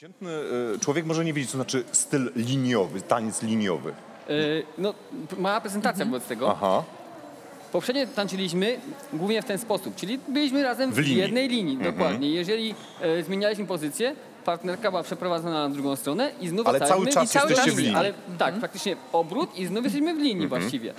Przeciętny człowiek może nie wiedzieć, co znaczy styl liniowy, taniec liniowy. No, mała prezentacja wobec tego. Aha. Poprzednio tańczyliśmy głównie w ten sposób, czyli byliśmy razem w jednej linii. Dokładnie. Jeżeli zmienialiśmy pozycję, partnerka była przeprowadzona na drugą stronę i znów wracaliśmy. Ale cały czas jesteście w linii. Ale tak, praktycznie obrót i znów jesteśmy w linii właściwie.